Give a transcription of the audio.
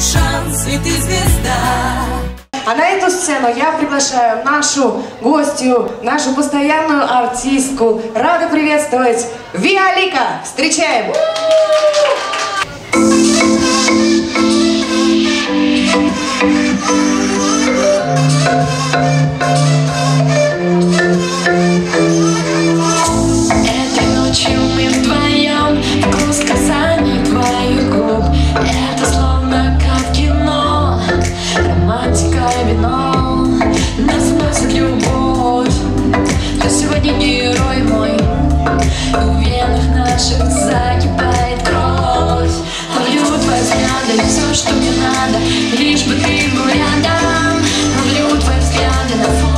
твой шанс, и ты звезда. А на эту сцену я приглашаю нашу гостью, нашу постоянную артистку. Рада приветствовать Виалика. Встречаем! Все, что мне надо, лишь бы ты был рядом. Ловлю твои взгляды на фото.